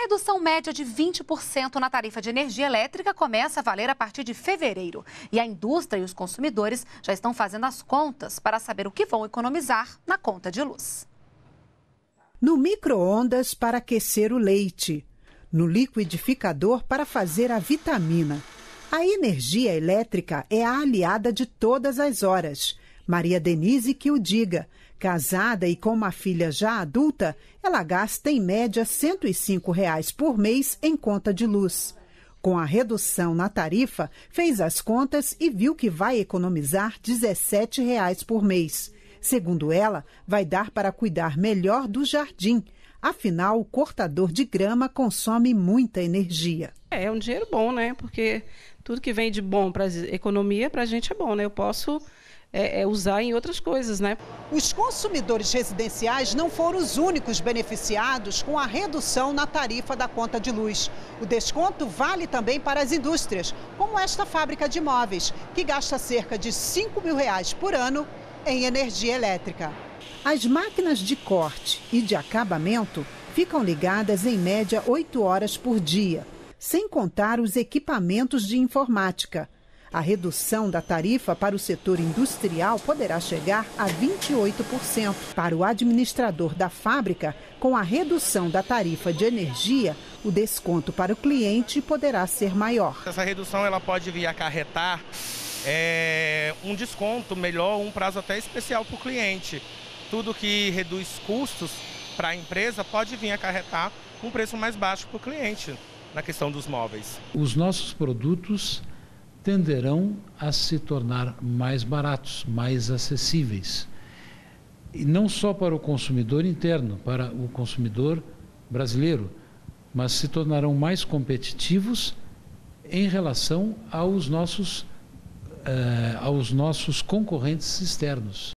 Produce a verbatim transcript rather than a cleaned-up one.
A redução média de vinte por cento na tarifa de energia elétrica começa a valer a partir de fevereiro. E a indústria e os consumidores já estão fazendo as contas para saber o que vão economizar na conta de luz. No micro-ondas para aquecer o leite. No liquidificador para fazer a vitamina. A energia elétrica é a aliada de todas as horas. Maria Denise que o diga. Casada e com uma filha já adulta, ela gasta em média cento e cinco reais por mês em conta de luz. Com a redução na tarifa, fez as contas e viu que vai economizar dezessete reais por mês. Segundo ela, vai dar para cuidar melhor do jardim. Afinal, o cortador de grama consome muita energia. É um dinheiro bom, né? Porque tudo que vem de bom para a economia, para a gente é bom, né? Eu posso... É, é usar em outras coisas, né? Os consumidores residenciais não foram os únicos beneficiados com a redução na tarifa da conta de luz. O desconto vale também para as indústrias, como esta fábrica de móveis, que gasta cerca de cinco mil reais por ano em energia elétrica. As máquinas de corte e de acabamento ficam ligadas em média oito horas por dia, sem contar os equipamentos de informática. A redução da tarifa para o setor industrial poderá chegar a vinte e oito por cento. Para o administrador da fábrica, com a redução da tarifa de energia, o desconto para o cliente poderá ser maior. Essa redução ela pode vir acarretar é, um desconto melhor, um prazo até especial para o cliente. Tudo que reduz custos para a empresa pode vir acarretar um preço mais baixo para o cliente na questão dos móveis. Os nossos produtos tenderão a se tornar mais baratos, mais acessíveis. E não só para o consumidor interno, para o consumidor brasileiro, mas se tornarão mais competitivos em relação aos nossos, eh, aos nossos concorrentes externos.